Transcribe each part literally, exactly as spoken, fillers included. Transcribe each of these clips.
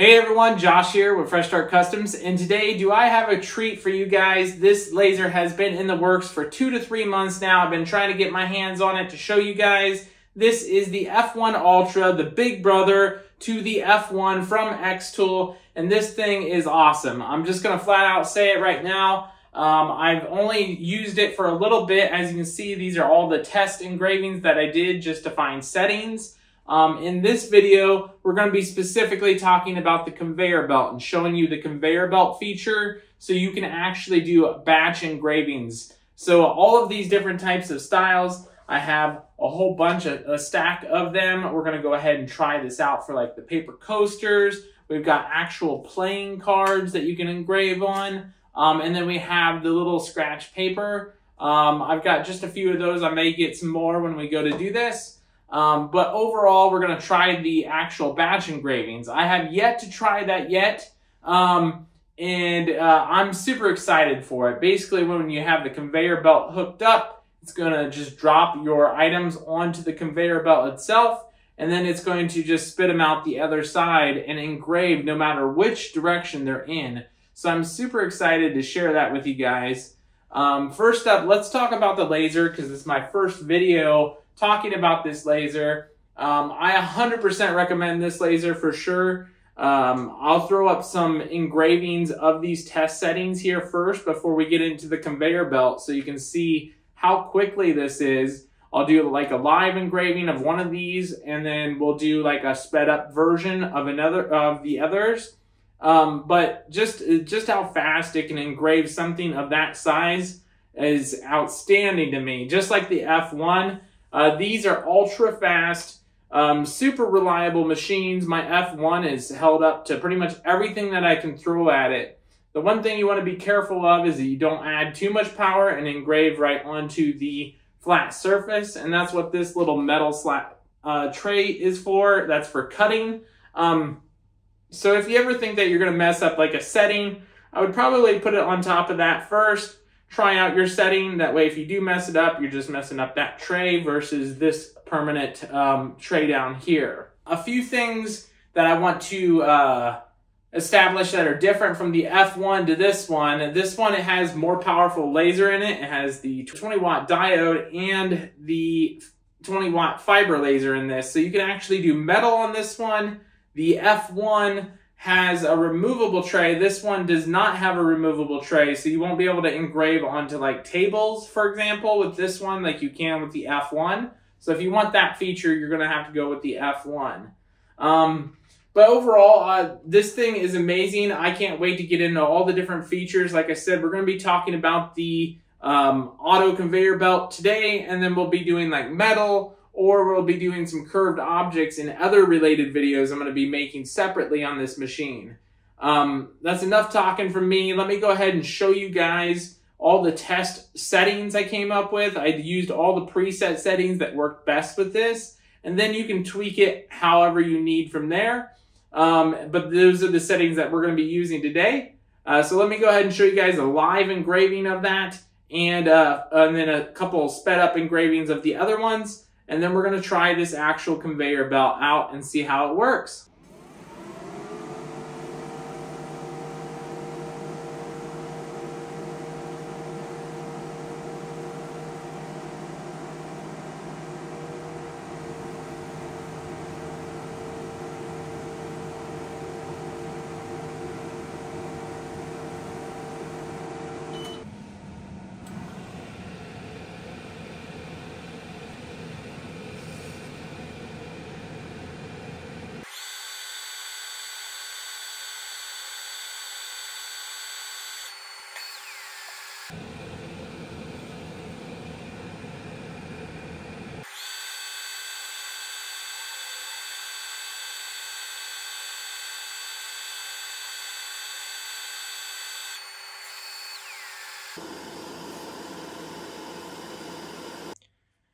Hey everyone, Josh here with Fresh Start Customs, and today do I have a treat for you guys. This laser has been in the works for two to three months now. I've been trying to get my hands on it to show you guys. This is the F one Ultra, the big brother to the F one from xTool, and this thing is awesome. I'm just going to flat out say it right now. Um, I've only used it for a little bit. As you can see, these are all the test engravings that I did just to find settings. Um, in this video, we're going to be specifically talking about the conveyor belt and showing you the conveyor belt feature so you can actually do batch engravings. So all of these different types of styles, I have a whole bunch of a stack of them. We're going to go ahead and try this out for like the paper coasters. We've got actual playing cards that you can engrave on. Um, and then we have the little scratch paper. Um, I've got just a few of those. I may get some more when we go to do this. Um, but overall, we're going to try the actual batch engravings. I have yet to try that yet, um, and uh, I'm super excited for it. Basically, when you have the conveyor belt hooked up, it's going to just drop your items onto the conveyor belt itself, and then it's going to just spit them out the other side and engrave no matter which direction they're in. So I'm super excited to share that with you guys. Um, first up, let's talk about the laser, because it's my first video talking about this laser. Um, I one hundred percent recommend this laser for sure. Um, I'll throw up some engravings of these test settings here first before we get into the conveyor belt so you can see how quickly this is. I'll do like a live engraving of one of these, and then we'll do like a sped up version of another of the others. Um, but just, just how fast it can engrave something of that size is outstanding to me. Just like the F one, Uh, these are ultra fast, um, super reliable machines. My F one is held up to pretty much everything that I can throw at it. The one thing you want to be careful of is that you don't add too much power and engrave right onto the flat surface. And that's what this little metal slap uh, tray is for. That's for cutting. Um, so if you ever think that you're going to mess up like a setting, I would probably put it on top of that first. Try out your setting. That way, if you do mess it up, you're just messing up that tray versus this permanent um, tray down here. A few things that I want to uh, establish that are different from the F one to this one. And this one, it has more powerful laser in it. It has the twenty watt diode and the twenty watt fiber laser in this. So you can actually do metal on this one. The F one has a removable tray. This one does not have a removable tray, so you won't be able to engrave onto like tables, for example, with this one like you can with the F one. So if you want that feature, you're going to have to go with the F one. Um, but overall, uh, this thing is amazing. I can't wait to get into all the different features. Like I said, we're going to be talking about the um, auto conveyor belt today, and then we'll be doing like metal, or we'll be doing some curved objects and other related videos I'm going to be making separately on this machine. Um, that's enough talking from me. Let me go ahead and show you guys all the test settings I came up with. I used all the preset settings that worked best with this, and then you can tweak it however you need from there. Um, but those are the settings that we're going to be using today. Uh, so let me go ahead and show you guys a live engraving of that, and, uh, and then a couple sped up engravings of the other ones. And then we're going to try this actual conveyor belt out and see how it works.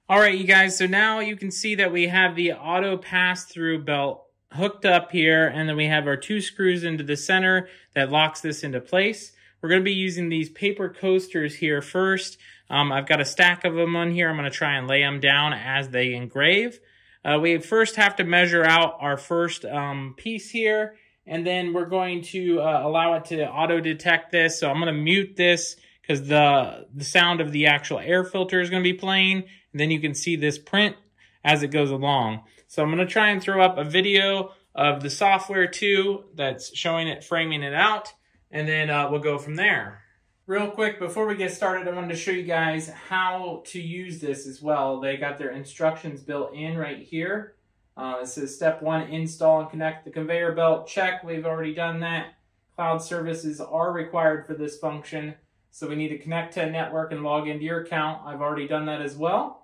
All right, you guys, so now you can see that we have the auto pass-through belt hooked up here, and then we have our two screws into the center that locks this into place. We're going to be using these paper coasters here first. Um, I've got a stack of them on here. I'm going to try and lay them down as they engrave. Uh, we first have to measure out our first um, piece here, and then we're going to uh, allow it to auto detect this. So I'm going to mute this because the, the sound of the actual air filter is going to be playing. And then you can see this print as it goes along. So I'm going to try and throw up a video of the software too that's showing it, framing it out, and then uh, we'll go from there. Real quick, before we get started, I wanted to show you guys how to use this as well. They got their instructions built in right here. Uh, it says step one, install and connect the conveyor belt. Check, we've already done that. Cloud services are required for this function. So we need to connect to a network and log into your account. I've already done that as well.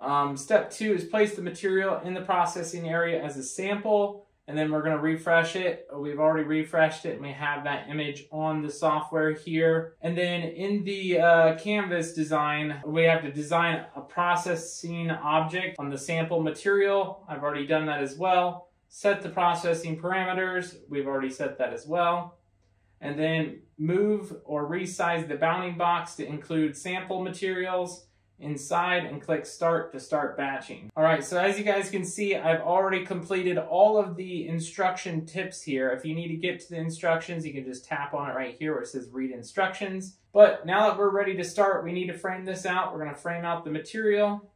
Um, step two is place the material in the processing area as a sample. And then we're going to refresh it. We've already refreshed it and we have that image on the software here. And then in the uh, canvas design, we have to design a processing object on the sample material. I've already done that as well. Set the processing parameters. We've already set that as well. And then move or resize the bounding box to include sample materials inside and click start to start batching. All right, so as you guys can see, I've already completed all of the instruction tips here. If you need to get to the instructions, you can just tap on it right here where it says read instructions. But now that we're ready to start, we need to frame this out. We're going to frame out the material,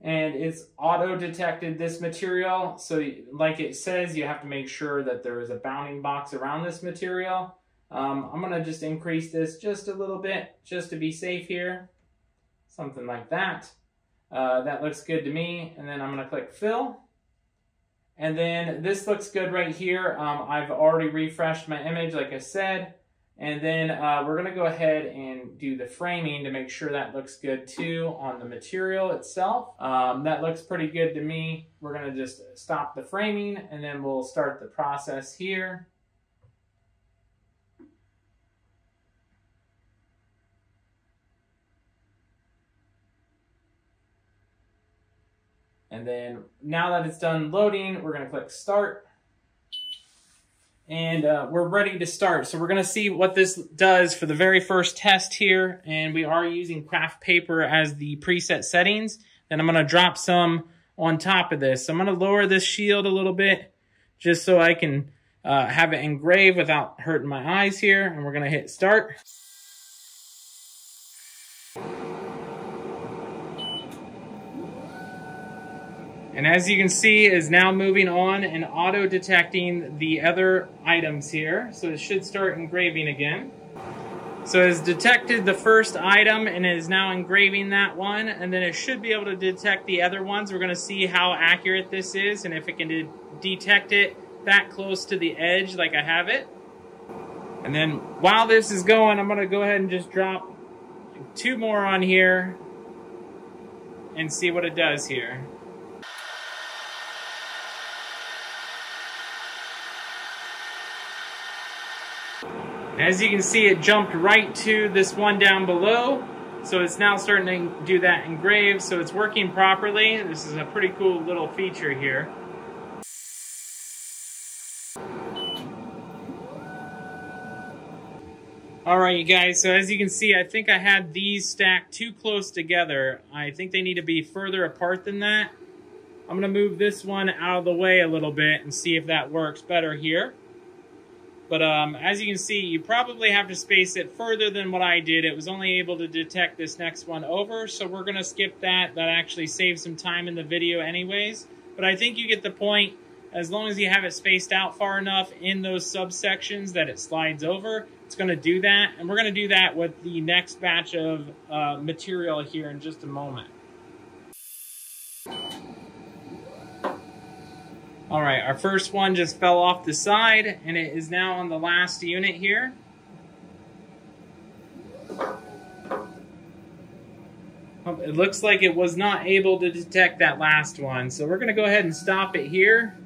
and it's auto detected this material. So like it says, you have to make sure that there is a bounding box around this material. Um, I'm going to just increase this just a little bit just to be safe here. Something like that. Uh, that looks good to me. And then I'm going to click fill. And then this looks good right here. Um, I've already refreshed my image, like I said. And then uh, we're going to go ahead and do the framing to make sure that looks good too on the material itself. Um, that looks pretty good to me. We're going to just stop the framing and then we'll start the process here. And then now that it's done loading, we're going to click start. And uh, we're ready to start. So we're going to see what this does for the very first test here. And we are using craft paper as the preset settings. Then I'm going to drop some on top of this. So I'm going to lower this shield a little bit just so I can uh, have it engraved without hurting my eyes here. And we're going to hit start. And as you can see, it is now moving on and auto-detecting the other items here. So it should start engraving again. So it has detected the first item and it is now engraving that one. And then it should be able to detect the other ones. We're going to see how accurate this is and if it can de- detect it that close to the edge like I have it. And then while this is going, I'm going to go ahead and just drop two more on here and see what it does here. As you can see, it jumped right to this one down below. So it's now starting to do that engrave. So it's working properly. This is a pretty cool little feature here. All right, you guys. So as you can see, I think I had these stacked too close together. I think they need to be further apart than that. I'm going to move this one out of the way a little bit and see if that works better here. But um, as you can see, you probably have to space it further than what I did. It was only able to detect this next one over, so we're going to skip that. That actually saves some time in the video anyways. But I think you get the point. As long as you have it spaced out far enough in those subsections that it slides over, it's going to do that. And we're going to do that with the next batch of uh, material here in just a moment. All right, our first one just fell off the side and it is now on the last unit here. It looks like it was not able to detect that last one. So we're gonna go ahead and stop it here.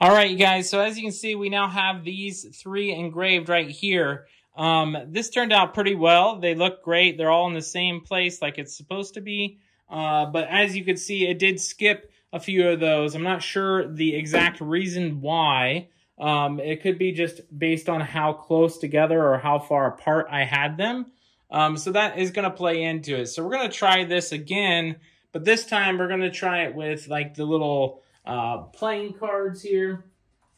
All right, you guys, so as you can see, we now have these three engraved right here. Um, this turned out pretty well. They look great. They're all in the same place like it's supposed to be. Uh, but as you can see, it did skip a few of those. I'm not sure the exact reason why. Um, it could be just based on how close together or how far apart I had them. Um, so that is going to play into it. So we're going to try this again, but this time we're going to try it with like the little uh, playing cards here.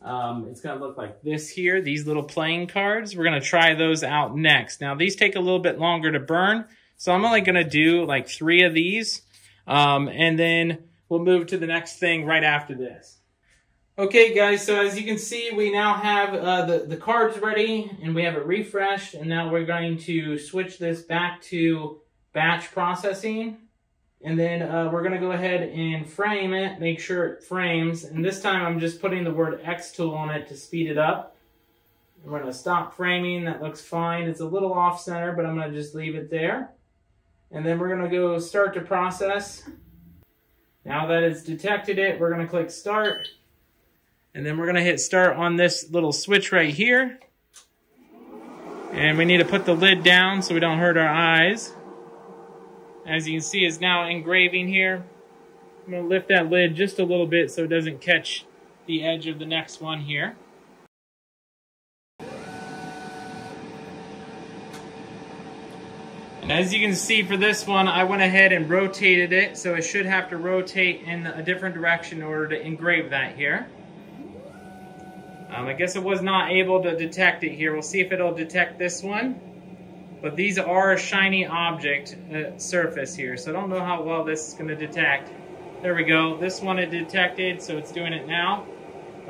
Um, it's going to look like this here, these little playing cards. We're going to try those out next. Now, these take a little bit longer to burn, so I'm only going to do like three of these, um, and then we'll move to the next thing right after this. Okay, guys, so as you can see, we now have uh, the, the cards ready, and we have it refreshed, and now we're going to switch this back to batch processing. And then uh, we're going to go ahead and frame it, make sure it frames. And this time I'm just putting the word xTool on it to speed it up. We're going to stop framing. That looks fine. It's a little off center, but I'm going to just leave it there. And then we're going to go start to process. Now that it's detected it, we're going to click start. And then we're going to hit start on this little switch right here. And we need to put the lid down so we don't hurt our eyes. As you can see, it's now engraving here. I'm going to lift that lid just a little bit so it doesn't catch the edge of the next one here. And as you can see for this one, I went ahead and rotated it, so it should have to rotate in a different direction in order to engrave that here. Um, I guess it was not able to detect it here. We'll see if it'll detect this one. But these are a shiny object uh, surface here, so I don't know how well this is going to detect. There we go. This one it detected, so it's doing it now.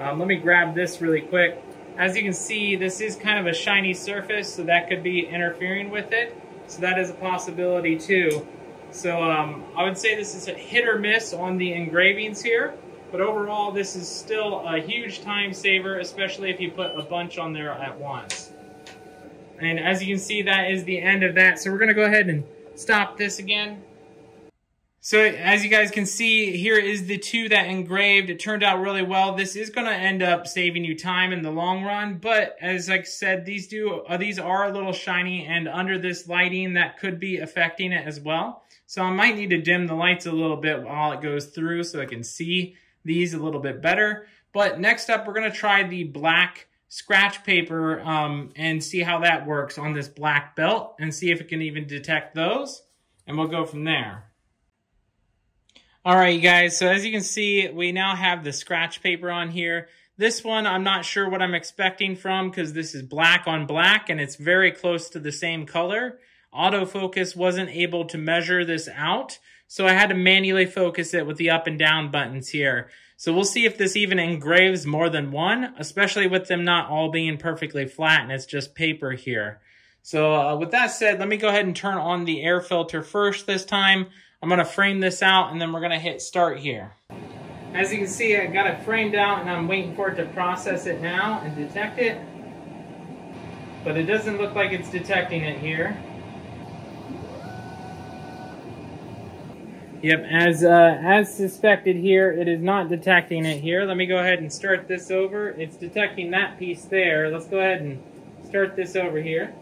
Um, let me grab this really quick. As you can see, this is kind of a shiny surface, so that could be interfering with it. So that is a possibility too. So um, I would say this is a hit or miss on the engravings here. But overall, this is still a huge time saver, especially if you put a bunch on there at once. And as you can see, that is the end of that. So we're going to go ahead and stop this again. So as you guys can see, here is the two that engraved. It turned out really well. This is going to end up saving you time in the long run. But as I said, these, do, uh, these are a little shiny. And under this lighting, that could be affecting it as well. So I might need to dim the lights a little bit while it goes through so I can see these a little bit better. But next up, we're going to try the black scratch paper um, and see how that works on this black belt and see if it can even detect those, and we'll go from there. All right, you guys, so as you can see, we now have the scratch paper on here. This one, I'm not sure what I'm expecting from because this is black on black and it's very close to the same color. Autofocus wasn't able to measure this out, so I had to manually focus it with the up and down buttons here. So we'll see if this even engraves more than one, especially with them not all being perfectly flat and it's just paper here. So uh, with that said, let me go ahead and turn on the air filter first this time. I'm going to frame this out and then we're going to hit start here. As you can see, I got it framed out and I'm waiting for it to process it now and detect it. But it doesn't look like it's detecting it here. Yep, as uh, as suspected here, it is not detecting it here. Let me go ahead and start this over. It's detecting that piece there. Let's go ahead and start this over here.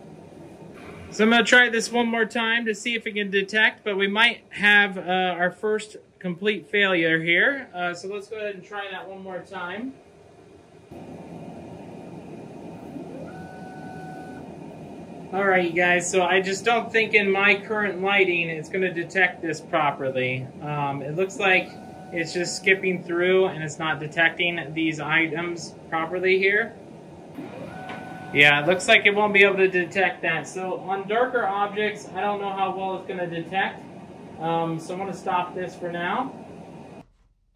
So I'm going to try this one more time to see if it can detect, but we might have uh, our first complete failure here. Uh, so let's go ahead and try that one more time. Alright, you guys, so I just don't think in my current lighting it's going to detect this properly. Um, it looks like it's just skipping through and it's not detecting these items properly here. Yeah, it looks like it won't be able to detect that. So on darker objects, I don't know how well it's going to detect. Um, so I'm going to stop this for now.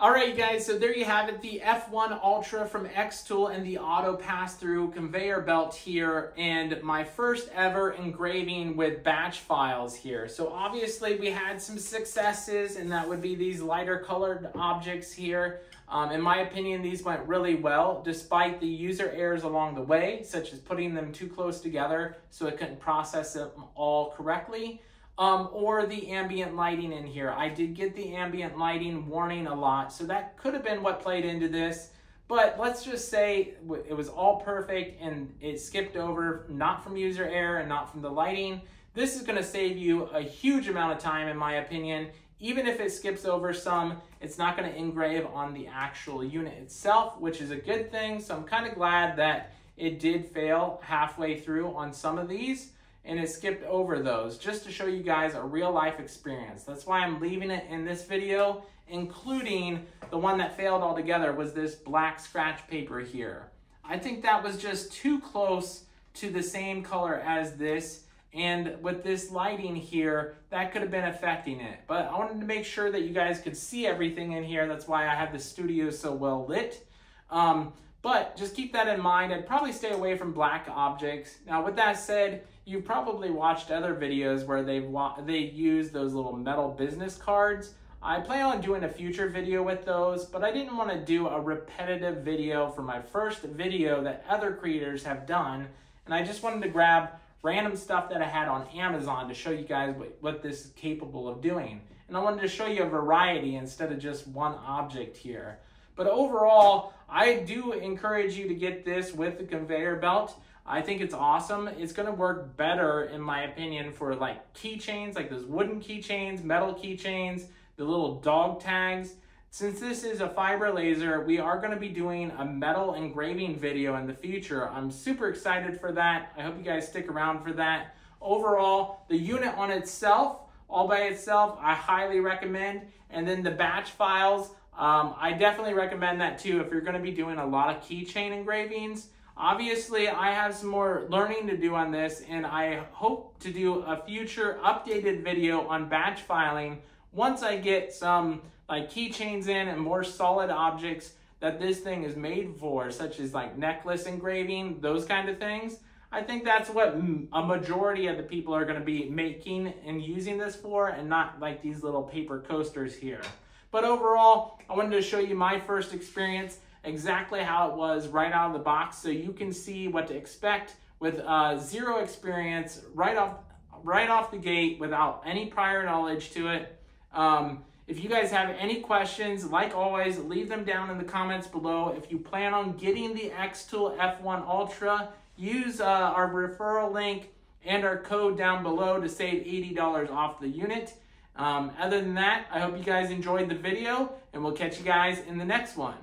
Alright, guys, so there you have it, the F one Ultra from xTool and the auto pass-through conveyor belt here, and my first ever engraving with batch files here. So obviously we had some successes, and that would be these lighter colored objects here. Um, in my opinion, these went really well, despite the user errors along the way, such as putting them too close together so it couldn't process them all correctly. Um, or the ambient lighting in here. I did get the ambient lighting warning a lot, so that could have been what played into this, but let's just say it was all perfect and it skipped over, not from user error and not from the lighting. This is going to save you a huge amount of time, in my opinion. Even if it skips over some, it's not going to engrave on the actual unit itself, which is a good thing. So I'm kind of glad that it did fail halfway through on some of these. and it skipped over those just to show you guys a real life experience. That's why I'm leaving it in this video, including the one that failed altogether, was this black scratch paper here. I think that was just too close to the same color as this, and with this lighting here, that could have been affecting it. But I wanted to make sure that you guys could see everything in here. That's why I have the studio so well lit. Um, but just keep that in mind. I'd probably stay away from black objects. Now, with that said, you've probably watched other videos where they they use those little metal business cards. I plan on doing a future video with those, but I didn't want to do a repetitive video for my first video that other creators have done. And I just wanted to grab random stuff that I had on Amazon to show you guys what, what this is capable of doing. And I wanted to show you a variety instead of just one object here. But overall, I do encourage you to get this with the conveyor belt. I think it's awesome. It's gonna work better, in my opinion, for like keychains, like those wooden keychains, metal keychains, the little dog tags. Since this is a fiber laser, we are going to be doing a metal engraving video in the future. I'm super excited for that. I hope you guys stick around for that. Overall, the unit on itself, all by itself, I highly recommend. And then the batch files, um, I definitely recommend that too if you're going to be doing a lot of keychain engravings. Obviously, I have some more learning to do on this, and I hope to do a future updated video on batch filing once I get some like keychains in and more solid objects that this thing is made for, such as like necklace engraving, those kind of things. I think that's what a majority of the people are going to be making and using this for, and not like these little paper coasters here. But overall, I wanted to show you my first experience, exactly how it was right out of the box, so you can see what to expect with uh, zero experience right off, right off the gate without any prior knowledge to it. Um, If you guys have any questions, like always, leave them down in the comments below. If you plan on getting the xTool F one Ultra, use uh, our referral link and our code down below to save eighty dollars off the unit. Um, other than that, I hope you guys enjoyed the video, and we'll catch you guys in the next one.